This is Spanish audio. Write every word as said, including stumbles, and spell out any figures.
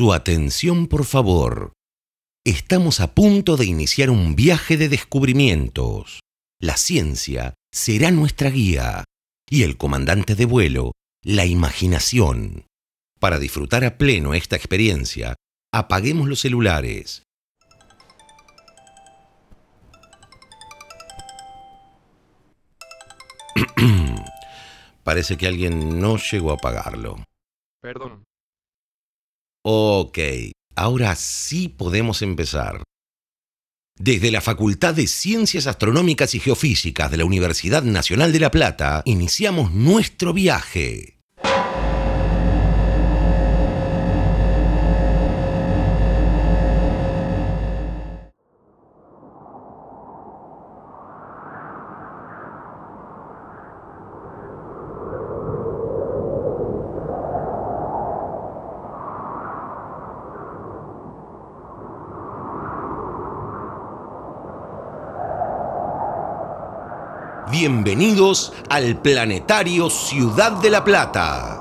Su atención, por favor. Estamos a punto de iniciar un viaje de descubrimientos. La ciencia será nuestra guía y el comandante de vuelo, la imaginación. Para disfrutar a pleno esta experiencia, apaguemos los celulares. Parece que alguien no llegó a apagarlo. Perdón. Ok, ahora sí podemos empezar. Desde la Facultad de Ciencias Astronómicas y Geofísicas de la Universidad Nacional de La Plata, iniciamos nuestro viaje. Bienvenidos al Planetario Ciudad de la Plata.